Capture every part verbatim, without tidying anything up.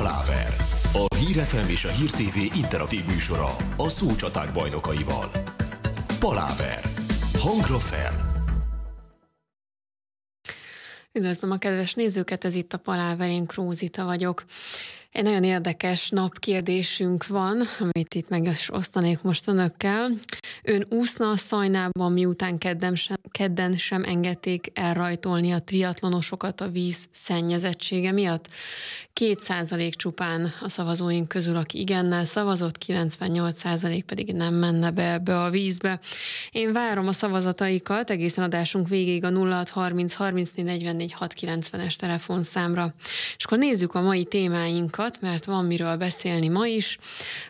Paláver, a Hír ef em és a Hír té vé interaktív műsora a szócsaták bajnokaival. Paláver, hangra fel! Üdvözlöm a kedves nézőket, ez itt a Paláver, én Kroó Zita vagyok. Egy nagyon érdekes napkérdésünk van, amit itt meg is osztanék most önökkel. Ön úszna a Szajnában, miután kedden sem, kedden sem engedték elrajtolni a triatlonosokat a víz szennyezettsége miatt? két százalék csupán a szavazóink közül, aki igennel szavazott, kilencvennyolc százalék pedig nem menne be ebbe a vízbe. Én várom a szavazataikat egészen adásunk végéig a nulla hat harminc harmincnégy negyvennégy hatszázkilencvenes telefonszámra. És akkor nézzük a mai témáinkat, mert van miről beszélni ma is.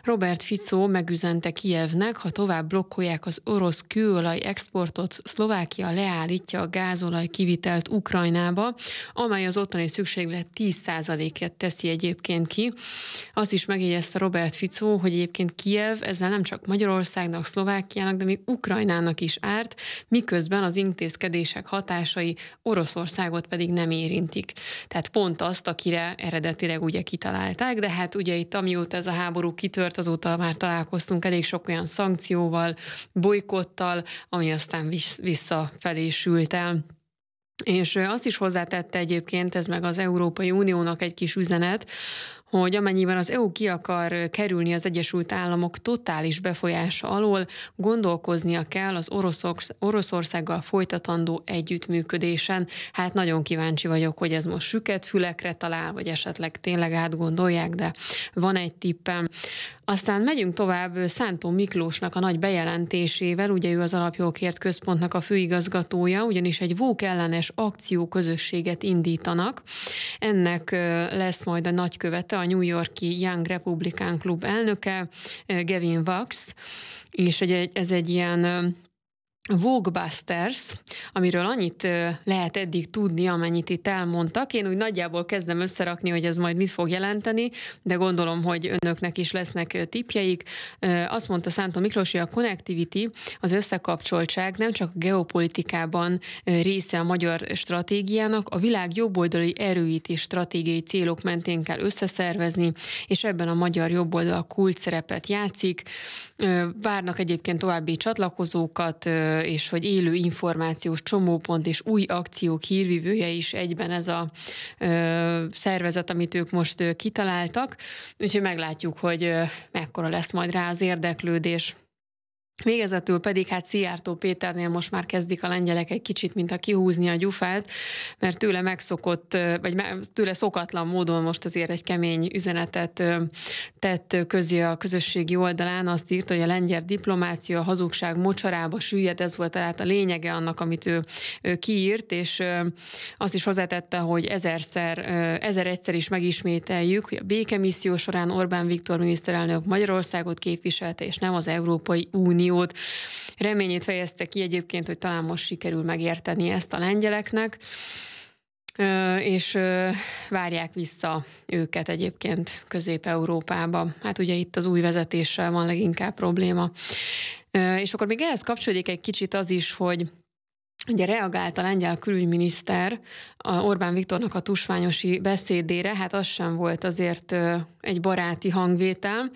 Robert Ficó megüzente Kijevnek, ha tovább blokkolják az orosz kőolaj exportot, Szlovákia leállítja a gázolaj kivitelt Ukrajnába, amely az ottani szükséglet tíz százalékát teszi egyébként ki. Azt is megjegyezte Robert Ficó, hogy egyébként Kijev ezzel nem csak Magyarországnak, Szlovákiának, de még Ukrajnának is árt, miközben az intézkedések hatásai Oroszországot pedig nem érintik. Tehát pont azt, akire eredetileg ugye kitalálták. De hát ugye itt, amióta ez a háború kitört, azóta már találkoztunk elég sok olyan szankcióval, bolykottal, ami aztán visszafelé sült el. És azt is hozzátette egyébként, ez meg az Európai Uniónak egy kis üzenet, hogy amennyiben az é u ki akar kerülni az Egyesült Államok totális befolyása alól, gondolkoznia kell az Oroszországgal folytatandó együttműködésen. Hát nagyon kíváncsi vagyok, hogy ez most süket fülekre talál, vagy esetleg tényleg átgondolják, de van egy tippem. Aztán megyünk tovább Szántó Miklósnak a nagy bejelentésével, ugye ő az Alapjó Központnak a főigazgatója, ugyanis egy vók ellenes akcióközösséget indítanak. Ennek lesz majd a nagykövete, a New Yorki Young Republican Club elnöke, Gavin Wax, és ez egy ilyen Vogbusters, amiről annyit lehet eddig tudni, amennyit itt elmondtak. Én úgy nagyjából kezdem összerakni, hogy ez majd mit fog jelenteni, de gondolom, hogy önöknek is lesznek tippjeik. Azt mondta Szántó Miklós, hogy a connectivity, az összekapcsoltság nem csak a geopolitikában része a magyar stratégiának, a világ jobboldali erőit és stratégiai célok mentén kell összeszervezni, és ebben a magyar jobboldal kulcs szerepet játszik. Várnak egyébként további csatlakozókat, és hogy élő információs csomópont és új akciók hírvívője is egyben ez a ö, szervezet, amit ők most ö, kitaláltak. Úgyhogy meglátjuk, hogy ö, mekkora lesz majd rá az érdeklődés. Végezetül pedig hát Szijjártó Péternél most már kezdik a lengyelek egy kicsit, mintha kihúzni a gyufát, mert tőle megszokott, vagy tőle szokatlan módon most azért egy kemény üzenetet tett közé a közösségi oldalán. Azt írt, hogy a lengyel diplomácia a hazugság mocsarába süllyed, ez volt tehát a lényege annak, amit ő kiírt, és azt is hozzátette, hogy ezerszer, ezer egyszer is megismételjük, hogy a békemisszió során Orbán Viktor miniszterelnök Magyarországot képviselte, és nem az Európai Unió. Reményét fejezte ki egyébként, hogy talán most sikerül megérteni ezt a lengyeleknek, és várják vissza őket egyébként Közép-Európába. Hát ugye itt az új vezetéssel van leginkább probléma. És akkor még ehhez kapcsolódik egy kicsit az is, hogy ugye reagált a lengyel külügyminiszter Orbán Viktornak a tusványosi beszédére, hát az sem volt azért egy baráti hangvétel.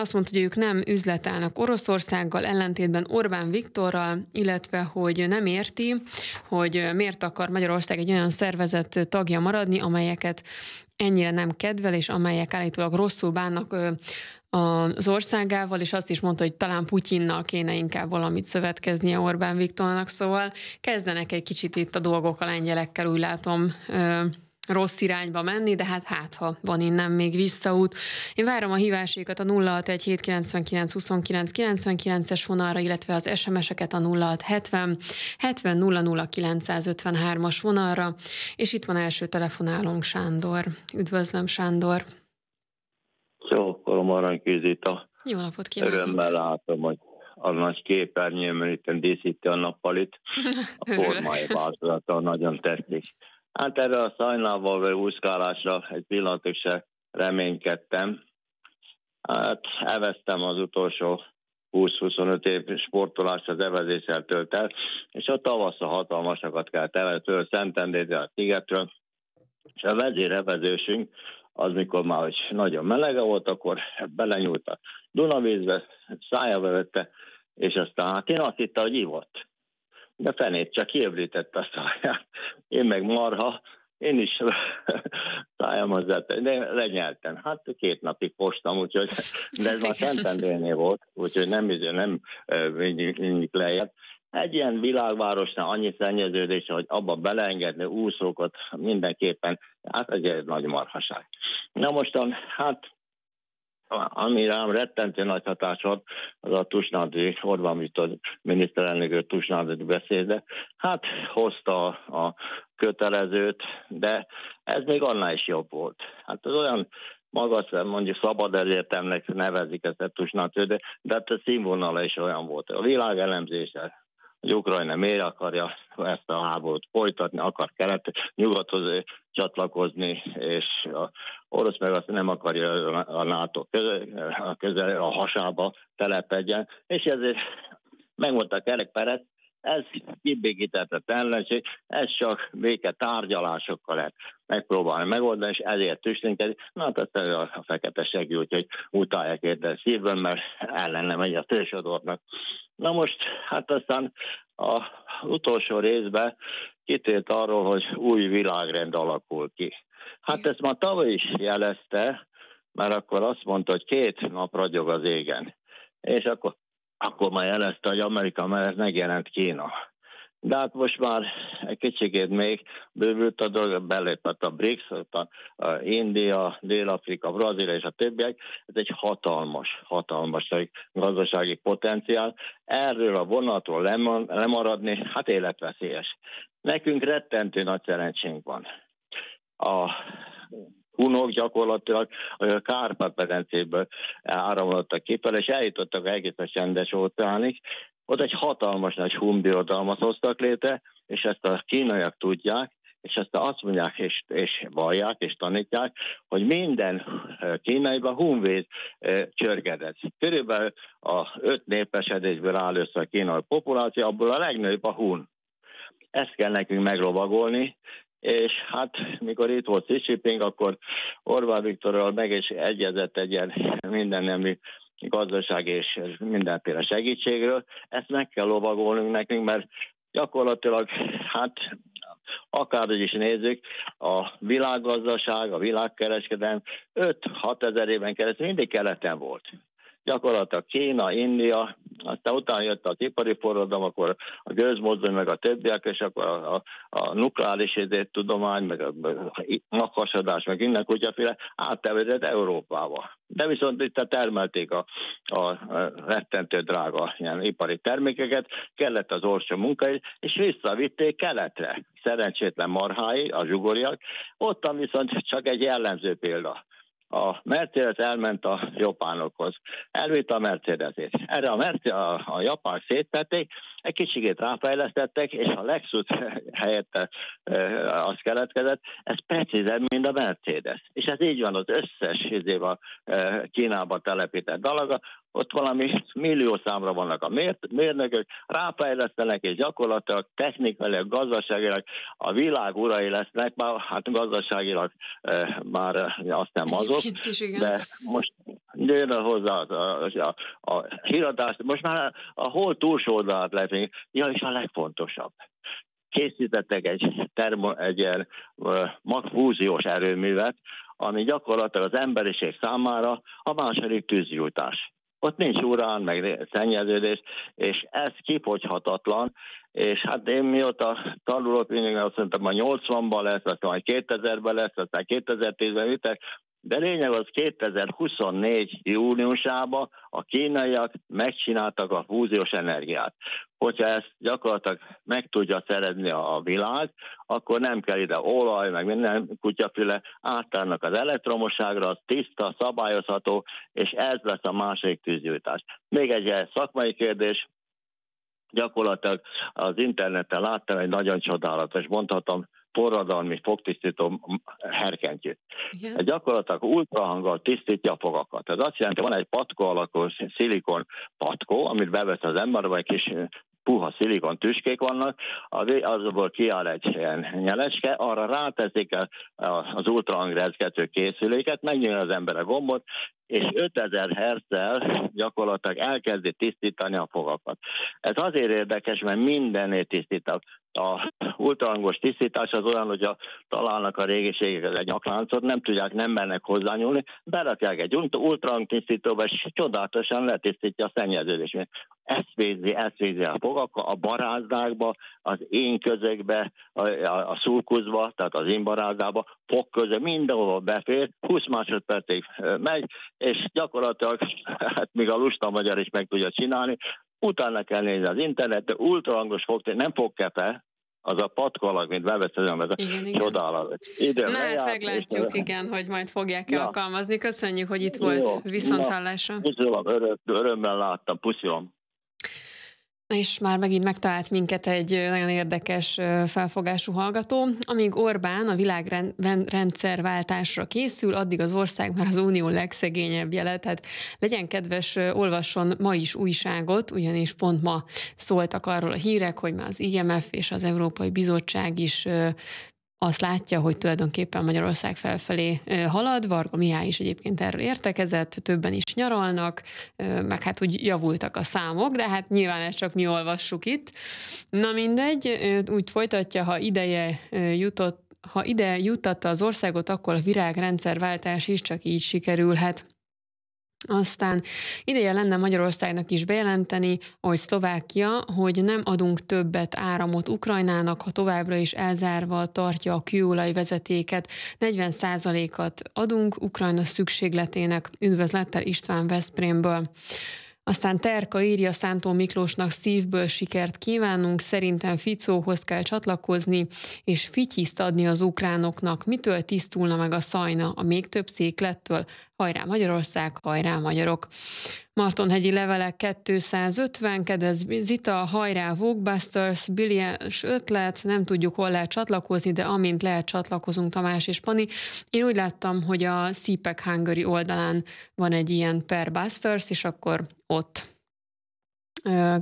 Azt mondta, hogy ők nem üzletelnek Oroszországgal, ellentétben Orbán Viktorral, illetve hogy nem érti, hogy miért akar Magyarország egy olyan szervezet tagja maradni, amelyeket ennyire nem kedvel, és amelyek állítólag rosszul bánnak az országával, és azt is mondta, hogy talán Putyinnal kéne inkább valamit szövetkeznie Orbán Viktornak, szóval kezdenek egy kicsit itt a dolgok a lengyelekkel, úgy látom, rossz irányba menni, de hát hát, ha van innen még visszaút. Én várom a hívásékat a nulla hat egy hét kilenc kilenc huszonkilenc kilencvenkilences vonalra, illetve az es em eseket a nulla hat hetven hetven nulla nulla kilencszázötvenhármas vonalra, és itt van első telefonálónk, Sándor. Üdvözlöm, Sándor! Jó, korom aranykézita. Jó napot kívánok! Örömmel látom, hogy a nagy képernyőmön itt díszíti a nappalit. A formája változata nagyon tetszik. Hát erre a Szajnával vagy úszkálásra egy pillanatig se reménykedtem. Hát eveztem az utolsó húsz-huszonöt év sportolást, az evezéssel tölt el, és a tavasz a hatalmasakat kell tevetől, Szentendrétől, a Szigetről, és a vezérevezősünk, az mikor már hogy nagyon melege volt, akkor belenyúlt a Dunavízbe, szájába vette, és aztán hát én azt hittem, hogy ivott. De fenét csak kiöblített a száját. Én meg marha, én is szájamhoz tettem, de lenyeltem. Hát két napig postam, úgyhogy, de ez már Szentendrénél volt, úgyhogy nem nem mindig lejjebb. Egy ilyen világvárosnál annyi szennyeződés, hogy abba beleengedni úszókat mindenképpen, hát egy nagy marhaság. Na mostan, hát ami rám rettentő nagy hatás volt, az a Tusnádi, Orbán Viktor miniszterelnök Tusnádi beszéde, hát hozta a kötelezőt, de ez még annál is jobb volt. Hát az olyan magas, mondjuk szabad elértemnek nevezik ezt a Tusnádi, de, de hát a színvonala is olyan volt. A világ elemzése, hogy Ukrajna miért akarja ezt a háborút folytatni, akar kelet-nyugathoz csatlakozni, és a orosz meg azt nem akarja a NATO közel, a, közel, a hasába telepedjen, és ezért megmondta a kerekperet, ez kibékítetett ellenség, ez csak béke tárgyalásokkal lehet megpróbálni megoldani, és ezért tüslinkedik. Na, hát aztán a fekete segít, úgyhogy utálják érte szívben, mert ellene megy a tősodornak. Na most, hát aztán az utolsó részben kitért arról, hogy új világrend alakul ki. Hát ezt már tavaly is jelezte, mert akkor azt mondta, hogy két nap ragyog az égen. És akkor Akkor már jelezte, hogy Amerika mellett megjelent Kína. De hát most már egy kicsikét még bővült a dolog, belépett a BRICS, a India, Dél-Afrika, Brazília és a többiek. Ez egy hatalmas, hatalmas gazdasági potenciál. Erről a vonatról lemaradni, hát életveszélyes. Nekünk rettentő nagy szerencsénk van. A hunok gyakorlatilag a Kárpát-medencéből áramlottak kifelé, és eljutottak egész a Csendes-óceánig. Ott egy hatalmas nagy hun birodalmat hoztak létre, és ezt a kínaiak tudják, és ezt azt mondják, és, és vallják, és tanítják, hogy minden kínaiban hunvéd csörgedett. Körülbelül a öt népesedésből áll össze a kínai populáció, abból a legnagyobb a hun. Ezt kell nekünk meglovagolni, és hát mikor itt volt Hszicsiping, akkor Orbán Viktorral meg is egyezett egy ilyen mindennemű gazdaság és mindenféle segítségről. Ezt meg kell lovagolnunk nekünk, mert gyakorlatilag hát akárhogy is nézzük, a világgazdaság, a világkereskedelem öt-hat ezer éven keresztül mindig keleten volt. Gyakorlatilag Kína, India, aztán utána jött az ipari forradalom, akkor a gőzmozdony, meg a többiek, és akkor a, a, a nukleáris idét tudomány, meg a, a makasadás, meg innen kutyaféle áttevezett Európába. De viszont itt termelték a, a, a rettentő drága ilyen ipari termékeket, kellett az olcsó munkai, és visszavitték keletre. Szerencsétlen marhái, a zsugoriak, ottan viszont csak egy jellemző példa. A Mercedes elment a japánokhoz. Elvitt a Mercedesét. Erre a, Mercedes, a, a japán széttették, egy kicsikét ráfejlesztettek, és a Lexus helyette e, az keletkezett. Ez precízebb, mint a Mercedes. És ez így van az összes izéba e, Kínába telepített dalaga. Ott valami millió számra vannak a mérnökök, ráfejlesztenek, és gyakorlatilag technikailag, gazdaságilag a világ urai lesznek, már hát gazdaságilag e, már azt nem azok, is, de most jön hozzá a, a, a híradást, most már a hol túlsó oldalát lefény, ja, és a legfontosabb. Készítettek egy, termo, egy ilyen magfúziós erőművet, ami gyakorlatilag az emberiség számára a második tűzgyújtás. Ott nincs urán, meg szennyeződés, és ez kifogyhatatlan, és hát én mióta tanulok, mindig azt mondtam, hogy nyolcvanban lesz, aztán kétezerben lesz, aztán kétezer-tízben ütek, de lényeg az kétezer-huszonnégy júniusában a kínaiak megcsináltak a fúziós energiát. Hogyha ezt gyakorlatilag meg tudja szerezni a világ, akkor nem kell ide olaj, meg minden kutyafüle, átállnak az elektromosságra, az tiszta, szabályozható, és ez lesz a második tűzgyújtás. Még egy szakmai kérdés, gyakorlatilag az interneten láttam egy nagyon csodálatos, mondhatom, forradalmi fogtisztító herkentyűt. Yeah. Gyakorlatilag ultrahanggal tisztítja a fogakat. Ez azt jelenti, van egy patkó alakú szilikon patkó, amit bevesz az ember, vagy kis puha szilikon tüskék vannak, azokból kiáll egy nyeleske, arra ráteszik az ultrahangrezgető készüléket, megnyomja az ember a gombot, és ötezer hertzzel gyakorlatilag elkezdi tisztítani a fogakat. Ez azért érdekes, mert mindennél tisztítabb. A ultrahangos tisztítás az olyan, hogy a, találnak a régiségek egy nyakláncot, nem tudják, nem mernek hozzányúlni, berakják egy ultrahang tisztítóba, és csodálatosan letisztítja a szennyeződést. Ezt végzi, ezt végzi a fogakba, a barázdákba, az én közökbe, a, a, a szulkuszba, tehát az én barázdába, fog közö, mindenhol befér, húsz másodpercig megy, és gyakorlatilag, hát még a lusta magyar is meg tudja csinálni, utána kell nézni az internetre, ultrahangos fogtér, nem fogkepe, az a patkalag, mint beveszem, ez a csodálat. Na hát meglátjuk, és... igen, hogy majd fogják-e ja. alkalmazni. Köszönjük, hogy itt jó, volt, viszonthallásra. Puszilom, öröm, örömmel láttam, puszilom. És már megint megtalált minket egy nagyon érdekes felfogású hallgató. Amíg Orbán a világrendszerváltásra készül, addig az ország már az unió legszegényebb jele. Tehát legyen kedves, olvasson ma is újságot, ugyanis pont ma szóltak arról a hírek, hogy már az I M F és az Európai Bizottság is azt látja, hogy tulajdonképpen Magyarország felfelé halad. Varga Mihály is egyébként erről értekezett, többen is nyaralnak, meg hát úgy javultak a számok, de hát nyilván ezt csak mi olvassuk itt. Na mindegy, úgy folytatja, ha ideje jutott, ha ide juttatta az országot, akkor a virágrendszerváltás is csak így sikerülhet. Aztán ideje lenne Magyarországnak is bejelenteni, ahogy Szlovákia, hogy nem adunk többet áramot Ukrajnának, ha továbbra is elzárva tartja a kőolaj vezetéket. negyven százalékot adunk Ukrajna szükségletének. Üdvözlettel István Veszprémből. Aztán Terka írja, Szántó Miklósnak szívből sikert kívánunk, szerintem Ficóhoz kell csatlakozni, és fityiszt adni az ukránoknak. Mitől tisztulna meg a Szajna? A még több széklettől? Hajrá Magyarország, hajrá magyarok! Martonhegyi levelek kétszázötven, kedves Zita, hajrá Vogbusters, billiás ötlet, nem tudjuk hol lehet csatlakozni, de amint lehet csatlakozunk, Tamás és Pani. Én úgy láttam, hogy a Szípek Hungary oldalán van egy ilyen per Busters, és akkor ott.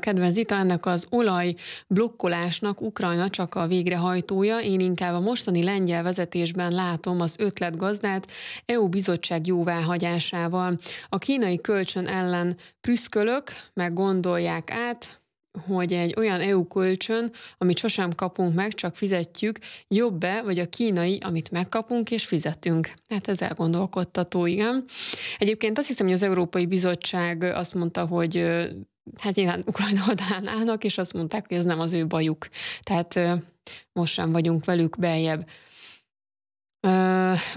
Kedves Zita, ennek az olaj blokkolásnak Ukrajna csak a végrehajtója, én inkább a mostani lengyel vezetésben látom az ötletgazdát E U bizottság jóváhagyásával. A kínai kölcsön ellen prüszkölök, meg gondolják át, hogy egy olyan E U kölcsön, amit sosem kapunk meg, csak fizetjük, jobb-e, vagy a kínai, amit megkapunk és fizetünk. Hát ez elgondolkodtató, igen. Egyébként azt hiszem, hogy az Európai Bizottság azt mondta, hogy hát nyilván Ukrajna oldalán állnak, és azt mondták, hogy ez nem az ő bajuk. Tehát most sem vagyunk velük beljebb.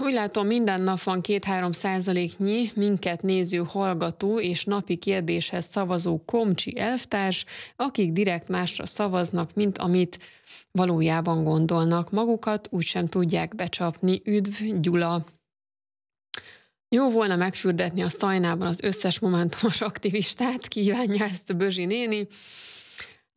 Úgy látom, minden nap van két-három százaléknyi minket néző hallgató és napi kérdéshez szavazó komcsi elvtárs, akik direkt másra szavaznak, mint amit valójában gondolnak magukat, úgysem tudják becsapni. Üdv, Gyula! Jó volna megfürdetni a Szajnában az összes momentumos aktivistát, kívánja ezt a Bözsi néni.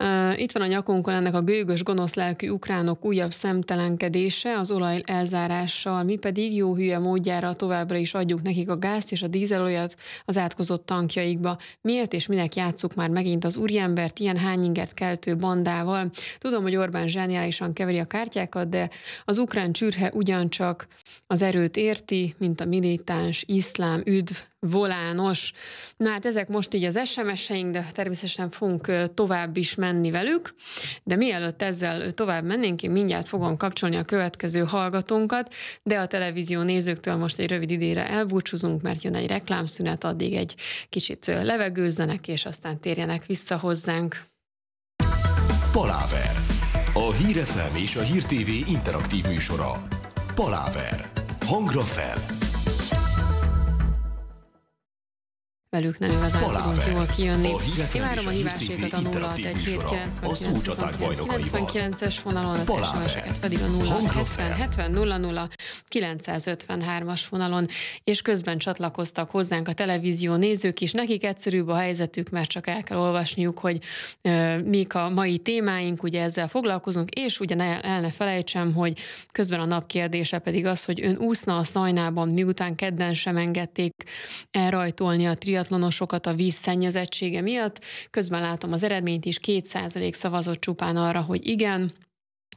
Uh, itt van a nyakunkon ennek a gőgös, gonosz lelkű ukránok újabb szemtelenkedése az olaj elzárással, mi pedig jó hülye módjára továbbra is adjuk nekik a gázt és a dízelolajat az átkozott tankjaikba. Miért és minek játsszuk már megint az úriembert ilyen hányinget keltő bandával? Tudom, hogy Orbán zseniálisan keveri a kártyákat, de az ukrán csürhe ugyancsak az erőt érti, mint a militáns iszlám. Üdv, Volános. Na hát ezek most így az es em es-eink, de természetesen fogunk tovább is menni velük, de mielőtt ezzel tovább mennénk, én mindjárt fogom kapcsolni a következő hallgatónkat, de a televízió nézőktől most egy rövid időre elbúcsúzunk, mert jön egy reklámszünet, addig egy kicsit levegőzzenek, és aztán térjenek vissza hozzánk. Paláver. A Hír ef em és a Hír té vé interaktív műsora. Paláver. Hangra fel. Velük nem igazán tudunk jól kijönni. Én várom a hívásaikat a nulla hatvanegy kilencvenkilenc kilencvenkilences vonalon, az es em es-eket pedig a nulla hetven hetven nulla nulla kilencszázötvenhármas vonalon, és közben csatlakoztak hozzánk a televízió nézők is. Nekik egyszerűbb a helyzetük, mert csak el kell olvasniuk, hogy euh, mik a mai témáink, ugye ezzel foglalkozunk, és ugyan el, el ne felejtsem, hogy közben a nap kérdése pedig az, hogy ön úszna a Szajnában, miután kedden sem engedték elrajtolni a triatlont ingatlanosokat a vízszennyezettsége miatt. Közben látom az eredményt is, két százalék szavazott csupán arra, hogy igen,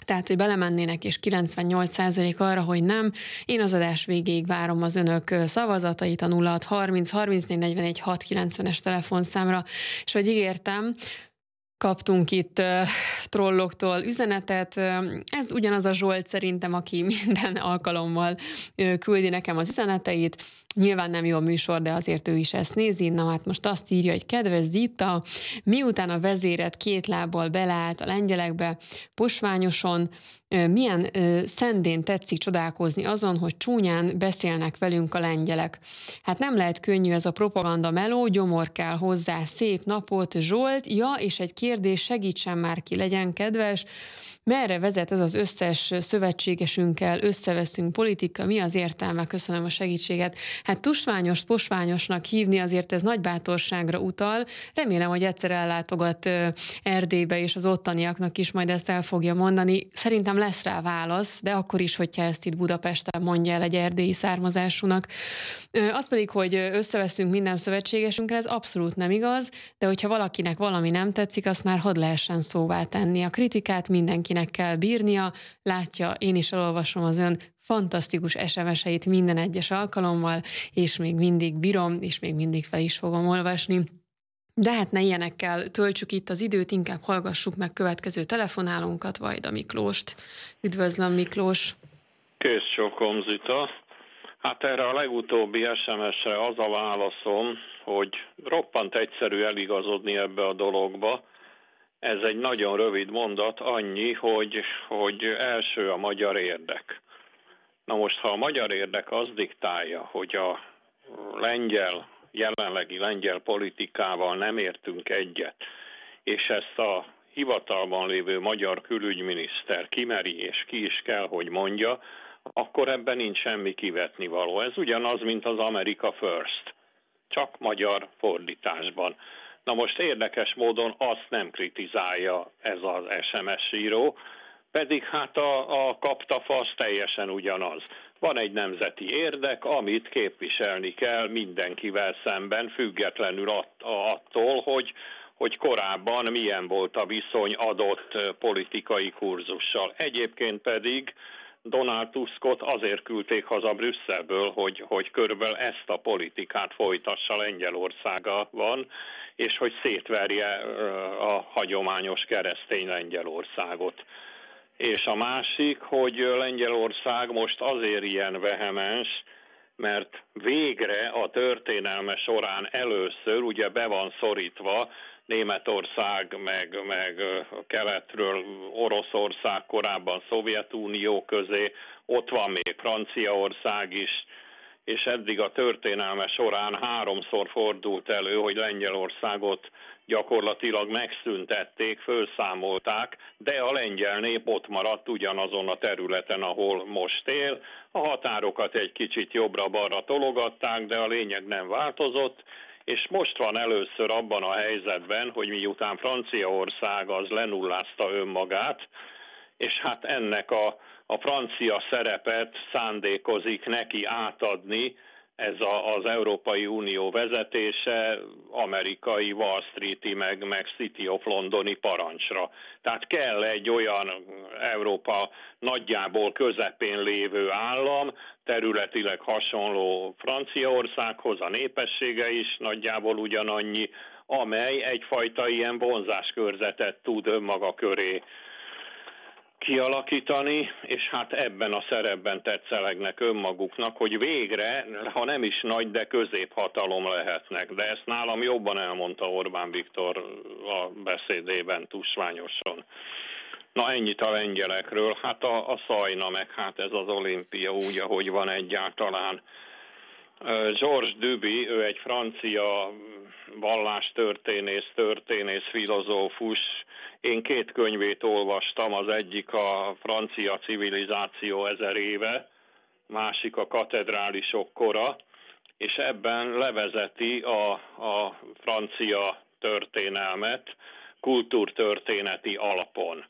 tehát, hogy belemennének, és kilencvennyolc százalék arra, hogy nem. Én az adás végéig várom az önök szavazatait a nulla hat harminc harmincnégy negyvenegy hatszázkilencvenes telefonszámra, és hogy ígértem, kaptunk itt uh, trolloktól üzenetet. Ez ugyanaz a Zsolt szerintem, aki minden alkalommal uh, küldi nekem az üzeneteit. Nyilván nem jó műsor, de azért ő is ezt nézi. Na hát most azt írja, hogy kedves Zita, miután a vezéret két lábbal beleállt a lengyelekbe, posványoson, uh, milyen uh, szendén tetszik csodálkozni azon, hogy csúnyán beszélnek velünk a lengyelek. Hát nem lehet könnyű ez a propaganda meló, gyomor kell hozzá, szép napot, Zsolt, ja, és egy kérdés, segítsen már ki, legyen kedves, merre vezet ez az összes szövetségesünkkel, összeveszünk politika, mi az értelme, köszönöm a segítséget. Hát tusványos, posványosnak hívni azért ez nagy bátorságra utal, remélem, hogy egyszer ellátogat Erdélybe, és az ottaniaknak is majd ezt el fogja mondani. Szerintem lesz rá válasz, de akkor is, hogyha ezt itt Budapesten mondja el egy erdélyi származásúnak. Az pedig, hogy összeveszünk minden szövetségesünkre, ez abszolút nem igaz, de hogyha valakinek valami nem tetszik, azt már hadd lehessen szóvá tenni. A kritikát mindenkinek kell bírnia, látja, én is elolvasom az ön fantasztikus es em es-eit minden egyes alkalommal, és még mindig bírom, és még mindig fel is fogom olvasni. De hát ne ilyenekkel töltsük itt az időt, inkább hallgassuk meg következő telefonálónkat, Varga Miklóst. Üdvözlöm, Miklós! Kész sokom, Zita! Hát erre a legutóbbi es em es-re az a válaszom, hogy roppant egyszerű eligazodni ebbe a dologba. Ez egy nagyon rövid mondat, annyi, hogy, hogy első a magyar érdek. Na most, ha a magyar érdek az diktálja, hogy a lengyel, jelenlegi lengyel politikával nem értünk egyet, és ezt a hivatalban lévő magyar külügyminiszter kimeri, és ki is kell, hogy mondja, akkor ebben nincs semmi kivetnivaló. Ez ugyanaz, mint az America First, csak magyar fordításban. Na most érdekes módon azt nem kritizálja ez az es em es író, pedig hát a, a kaptafasz teljesen ugyanaz. Van egy nemzeti érdek, amit képviselni kell mindenkivel szemben, függetlenül att, attól, hogy, hogy korábban milyen volt a viszony adott politikai kurzussal. Egyébként pedig Donald Tuskot azért küldték haza Brüsszelből, hogy, hogy körülbelül ezt a politikát folytassa Lengyelországban, és hogy szétverje a hagyományos keresztény Lengyelországot. És a másik, hogy Lengyelország most azért ilyen vehemens, mert végre a történelme során először ugye be van szorítva Németország, meg, meg keletről Oroszország, korábban Szovjetunió közé, ott van még Franciaország is, és eddig a történelme során háromszor fordult elő, hogy Lengyelországot gyakorlatilag megszüntették, fölszámolták, de a lengyel nép ott maradt ugyanazon a területen, ahol most él. A határokat egy kicsit jobbra-balra tologatták, de a lényeg nem változott, és most van először abban a helyzetben, hogy miután Franciaország az lenullázta önmagát, és hát ennek a, a francia szerepet szándékozik neki átadni ez a, az Európai Unió vezetése amerikai Wall Street-i meg, meg City of Londoni parancsra. Tehát kell egy olyan Európa nagyjából közepén lévő állam, területileg hasonló Franciaországhoz, a népessége is nagyjából ugyanannyi, amely egyfajta ilyen vonzáskörzetet tud önmaga köré kialakítani, és hát ebben a szerepben tetszelegnek önmaguknak, hogy végre, ha nem is nagy, de középhatalom lehetnek. De ezt nálam jobban elmondta Orbán Viktor a beszédében tusványosan. Na ennyit a lengyelekről, hát a, a szajna meg hát ez az olimpia úgy, ahogy van egyáltalán. Georges Duby, ő egy francia vallástörténész, történész, filozófus. Én két könyvét olvastam, az egyik a Francia civilizáció ezer éve, másik a katedrálisok kora, és ebben levezeti a, a francia történelmet kultúrtörténeti alapon.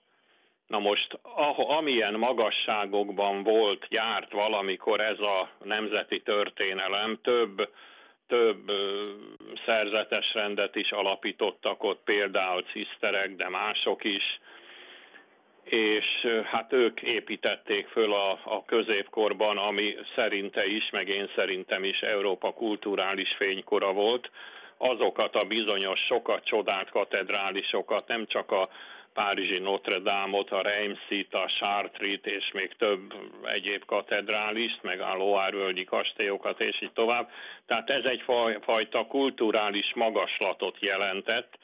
Na most, amilyen magasságokban volt, járt valamikor ez a nemzeti történelem, több több szerzetes rendet is alapítottak ott, például ciszterek, de mások is, és hát ők építették föl a, a középkorban, ami szerinte is, meg én szerintem is Európa kulturális fénykora volt, azokat a bizonyos sokat csodált katedrálisokat, nem csak a párizsi Notre-Dame-ot, a Reimsit, a Chartres-t és még több egyéb katedrálist, meg a Loire-völgyi kastélyokat és így tovább. Tehát ez egyfajta kulturális magaslatot jelentett.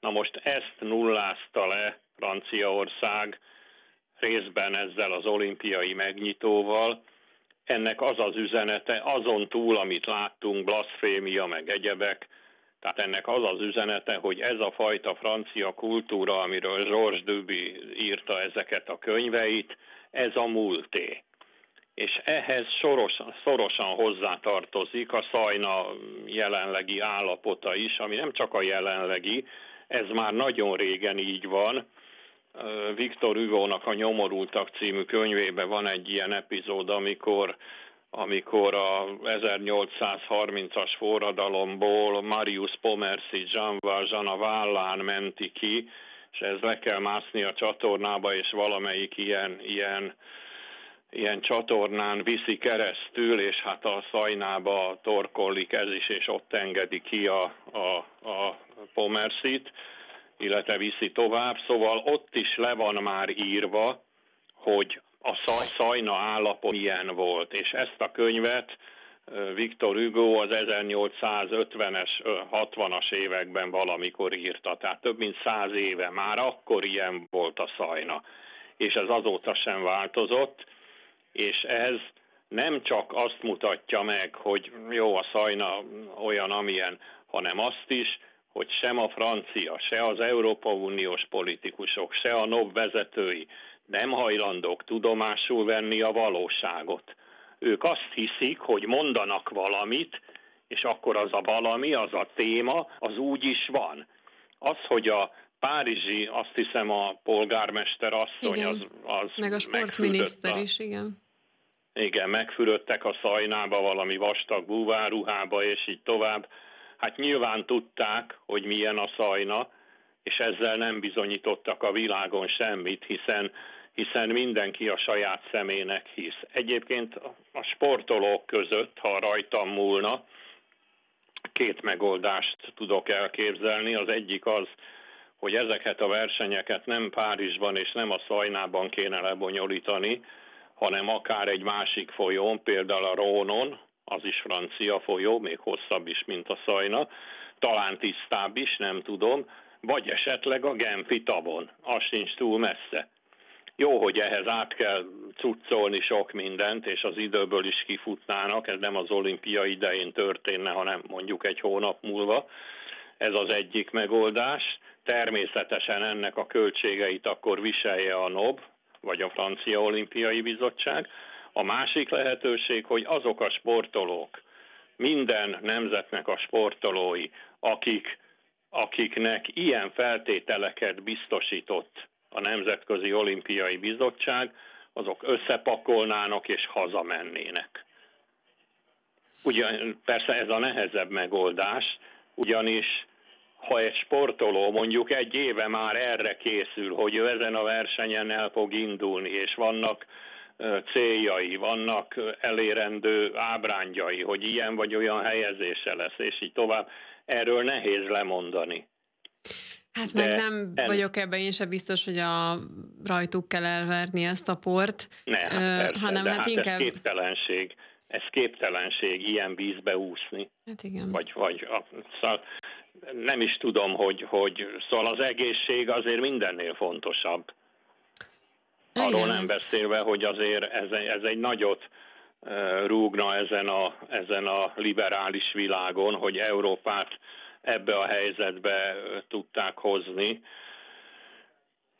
Na most ezt nullázta le Franciaország részben ezzel az olimpiai megnyitóval. Ennek az az üzenete, azon túl, amit láttunk, blaszfémia meg egyebek, tehát ennek az az üzenete, hogy ez a fajta francia kultúra, amiről Georges Duby írta ezeket a könyveit, ez a múlté. És ehhez sorosan, szorosan hozzátartozik a Szajna jelenlegi állapota is, ami nem csak a jelenlegi, ez már nagyon régen így van. Viktor Hugónak a Nyomorultak című könyvében van egy ilyen epizód, amikor amikor a ezernyolcszázharmincas forradalomból Marius Pomercy Jean Valjean a vállán menti ki, és ez le kell mászni a csatornába, és valamelyik ilyen, ilyen, ilyen csatornán viszi keresztül, és hát a Szajnába torkollik ez is, és ott engedi ki a, a, a Pomercyt, illetve viszi tovább, szóval ott is le van már írva, hogy a Szajna állapot ilyen volt, és ezt a könyvet Viktor Hugo az ezernyolcszázötvenes, hatvanas években valamikor írta, tehát több mint száz éve már akkor ilyen volt a Szajna, és ez azóta sem változott, és ez nem csak azt mutatja meg, hogy jó, a Szajna olyan, amilyen, hanem azt is, hogy sem a francia, se az Európa Uniós politikusok, se a NOB vezetői nem hajlandók tudomásul venni a valóságot. Ők azt hiszik, hogy mondanak valamit, és akkor az a valami, az a téma, az úgy is van. Az, hogy a párizsi, azt hiszem a polgármester asszony, igen, az, az... Meg a sportminiszter a, is, igen. Igen, megfürödtek a Szajnába valami vastag búváruhába, és így tovább. Hát nyilván tudták, hogy milyen a Szajna, és ezzel nem bizonyítottak a világon semmit, hiszen, hiszen mindenki a saját szemének hisz. Egyébként a sportolók között, ha rajtam múlna, két megoldást tudok elképzelni. Az egyik az, hogy ezeket a versenyeket nem Párizsban és nem a Szajnában kéne lebonyolítani, hanem akár egy másik folyón, például a Rónon, az is francia folyó, még hosszabb is, mint a Szajna, talán tisztább is, nem tudom, vagy esetleg a Genfi tavon, az sincs túl messze. Jó, hogy ehhez át kell cuccolni sok mindent, és az időből is kifutnának, ez nem az olimpia idején történne, hanem mondjuk egy hónap múlva. Ez az egyik megoldás. Természetesen ennek a költségeit akkor viselje a NOB, vagy a Francia Olimpiai Bizottság. A másik lehetőség, hogy azok a sportolók, minden nemzetnek a sportolói, akik, akiknek ilyen feltételeket biztosított a Nemzetközi Olimpiai Bizottság, azok összepakolnának és hazamennének. Ugyan, persze ez a nehezebb megoldás, ugyanis ha egy sportoló mondjuk egy éve már erre készül, hogy ő ezen a versenyen el fog indulni, és vannak céljai, vannak elérendő ábrányai, hogy ilyen vagy olyan helyezése lesz, és így tovább. Erről nehéz lemondani. Hát de meg nem en... vagyok ebben én sem biztos, hogy a rajtuk kell elverni ezt a port, ne, hát persze, hanem hát, hát inkább... Ez képtelenség, ez képtelenség ilyen vízbe úszni. Hát igen. Vagy, vagy a, szóval nem is tudom, hogy, hogy szóval az egészség azért mindennél fontosabb. Arról nem beszélve, hogy azért ez, ez egy nagyot rúgna ezen a, ezen a liberális világon, hogy Európát ebbe a helyzetbe tudták hozni.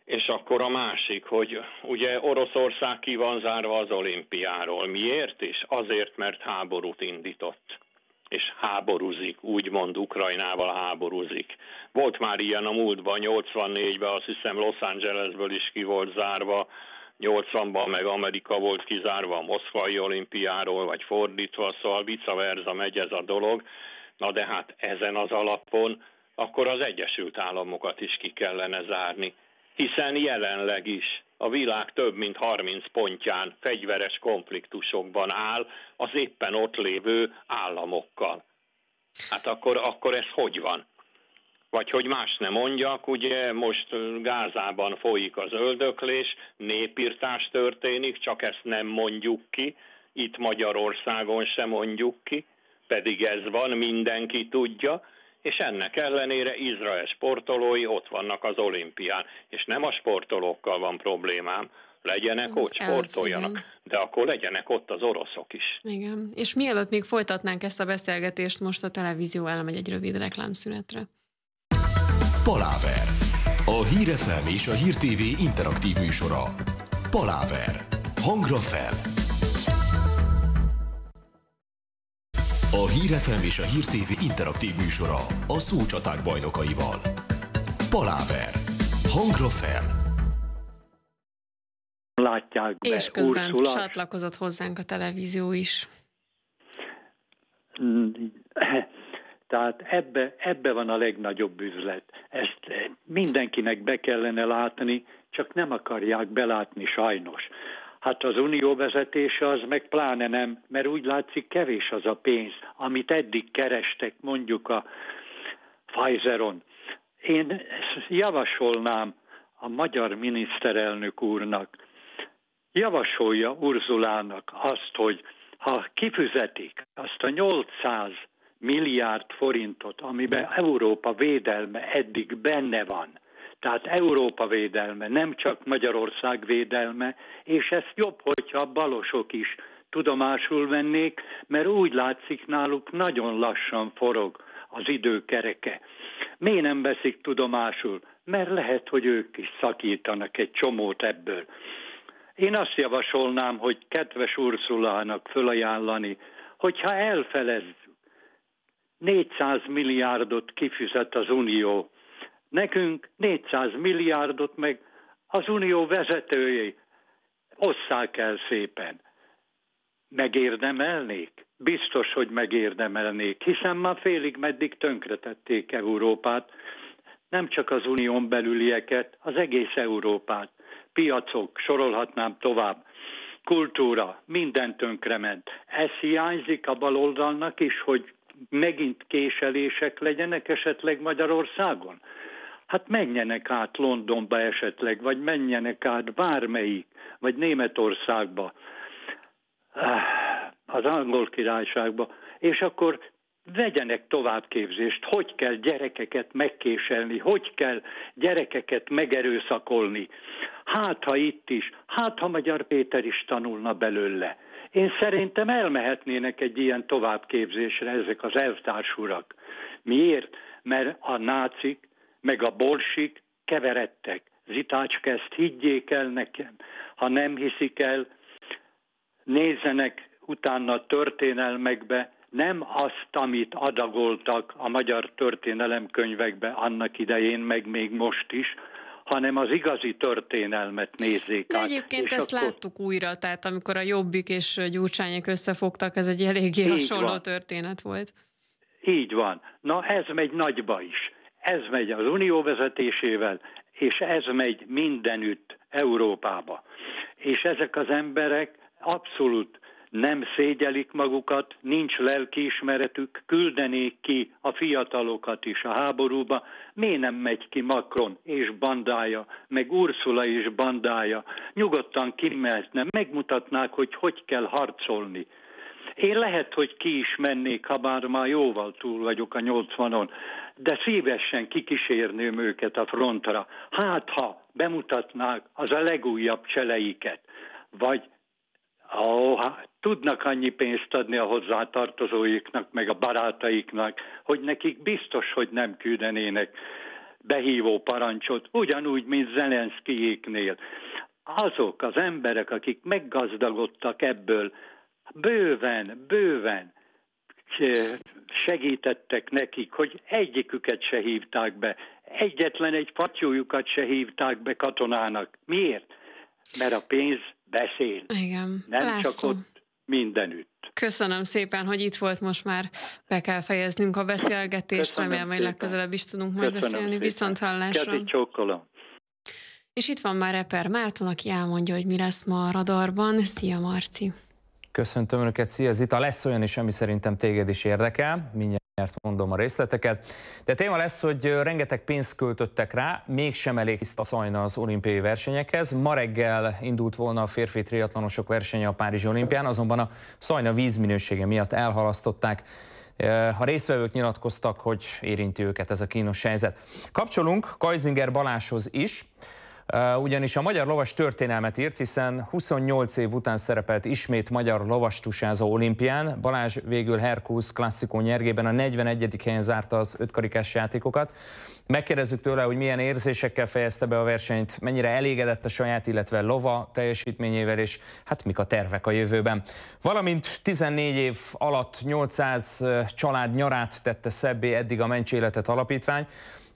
És akkor a másik, hogy ugye Oroszország ki van zárva az olimpiáról. Miért is? Azért, mert háborút indított. És háborúzik, úgymond Ukrajnával háborúzik. Volt már ilyen a múltban, nyolcvannégyben azt hiszem Los Angelesből is ki volt zárva, nyolcvanban meg Amerika volt kizárva a moszkvai olimpiáról, vagy fordítva, szóval vice versa megy ez a dolog. Na de hát ezen az alapon akkor az Egyesült Államokat is ki kellene zárni, hiszen jelenleg is a világ több mint harminc pontján fegyveres konfliktusokban áll az éppen ott lévő államokkal. Hát akkor, akkor ez hogy van? Vagy hogy más ne mondjak, ugye most Gázában folyik az öldöklés, népirtás történik, csak ezt nem mondjuk ki, itt Magyarországon se mondjuk ki, pedig ez van, mindenki tudja, és ennek ellenére Izrael sportolói ott vannak az olimpián. És nem a sportolókkal van problémám, legyenek az ott, sportoljanak, elfél. De akkor legyenek ott az oroszok is. Igen, és mielőtt még folytatnánk ezt a beszélgetést, most a televízió elmegy egy rövid reklámszünetre. Paláver, a Hír ef em és a Hír té vé interaktív műsora. Paláver, hangra fel! A Hír ef em és a Hír té vé interaktív műsora a szócsaták bajnokaival. Paláver, hangra fel! Látják be, és közben Ursula csatlakozott hozzánk a televízió is. Tehát ebbe, ebbe van a legnagyobb üzlet. Ezt mindenkinek be kellene látni, csak nem akarják belátni sajnos. Hát az unió vezetése az meg pláne nem, mert úgy látszik kevés az a pénz, amit eddig kerestek mondjuk a Pfizeron. Én javasolnám a magyar miniszterelnök úrnak, javasolja Urzulának azt, hogy ha kifizetik azt a nyolcszáz milliárd forintot, amiben Európa védelme eddig benne van. Tehát Európa védelme, nem csak Magyarország védelme, és ezt jobb, hogyha a balosok is tudomásul vennék, mert úgy látszik náluk nagyon lassan forog az időkereke. Miért nem veszik tudomásul? Mert lehet, hogy ők is szakítanak egy csomót ebből. Én azt javasolnám, hogy kedves Ursulának fölajánlani, hogyha elfelezd négyszáz milliárdot kifizet az Unió. Nekünk négyszáz milliárdot meg az Unió vezetői osszák el szépen. Megérdemelnék? Biztos, hogy megérdemelnék, hiszen már félig meddig tönkretették Európát. Nem csak az Unión belülieket, az egész Európát. Piacok, sorolhatnám tovább. Kultúra, minden tönkrement. Ez hiányzik a baloldalnak is, hogy megint késelések legyenek esetleg Magyarországon? Hát menjenek át Londonba esetleg, vagy menjenek át bármelyik, vagy Németországba, az Angol Királyságba, és akkor vegyenek továbbképzést, hogy kell gyerekeket megkéselni, hogy kell gyerekeket megerőszakolni. Hát, ha itt is, hát, ha Magyar Péter is tanulna belőle. Én szerintem elmehetnének egy ilyen továbbképzésre ezek az elvtársurak. Miért? Mert a nácik, meg a bolsik keveredtek. Zitácska, ezt higgyék el nekem. Ha nem hiszik el, nézzenek utána a történelmekbe, nem azt, amit adagoltak a magyar történelemkönyvekbe annak idején, meg még most is, hanem az igazi történelmet nézzék át. De egyébként ezt akkor láttuk újra, tehát amikor a Jobbik és Gyurcsányék összefogtak, ez egy eléggé hasonló van. Történet volt. Így van. Na ez megy nagyba is. Ez megy az Unió vezetésével, és ez megy mindenütt Európába. És ezek az emberek abszolút nem szégyelik magukat, nincs lelkiismeretük, küldenék ki a fiatalokat is a háborúba. Miért nem megy ki Macron és bandája, meg Ursula és bandája? Nyugodtan kimehetne, megmutatnák, hogy hogy kell harcolni. Én lehet, hogy ki is mennék, ha bár már jóval túl vagyok a nyolcvanon, de szívesen kikísérném őket a frontra. Hát, ha bemutatnák az a legújabb cseleiket, vagy oh, hát, tudnak annyi pénzt adni a hozzátartozóiknak, meg a barátaiknak, hogy nekik biztos, hogy nem küldenének behívó parancsot, ugyanúgy, mint Zelenszkijéknél. Azok az emberek, akik meggazdagodtak ebből, bőven, bőven segítettek nekik, hogy egyiküket se hívták be, egyetlen egy fattyújukat se hívták be katonának. Miért? Mert a pénz beszél. Igen. Nem László. Csak ott mindenütt. Köszönöm szépen, hogy itt volt, most már be kell fejeznünk a beszélgetést. Köszönöm, remélem, hogy legközelebb is tudunk majd Köszönöm beszélni. Szépen. Viszont hallásra. Kedi csókolom. És itt van már Eper Márton, aki elmondja, hogy mi lesz ma a radarban. Szia, Marci! Köszöntöm Önöket, szia Zita! Lesz olyan is, ami szerintem téged is érdekel, mindjárt mondom a részleteket. De téma lesz, hogy rengeteg pénzt költöttek rá, mégsem elég tiszta szajna az olimpiai versenyekhez. Ma reggel indult volna a férfi triatlanosok versenye a Párizsi olimpián, azonban a szajna vízminősége miatt elhalasztották. A résztvevők nyilatkoztak, hogy érinti őket ez a kínos helyzet. Kapcsolunk Kajzinger Balázshoz is. Ugyanis a magyar lovas történelmet írt, hiszen huszonnyolc év után szerepelt ismét magyar lovastusázó olimpián. Balázs végül Herkusz klasszikó nyergében a negyvenegyedik helyen zárta az ötkarikás játékokat. Megkérdezzük tőle, hogy milyen érzésekkel fejezte be a versenyt, mennyire elégedett a saját, illetve lova teljesítményével, és hát mik a tervek a jövőben. Valamint tizennégy év alatt nyolcszáz család nyarát tette szebbé eddig a Mencs Életet Alapítvány.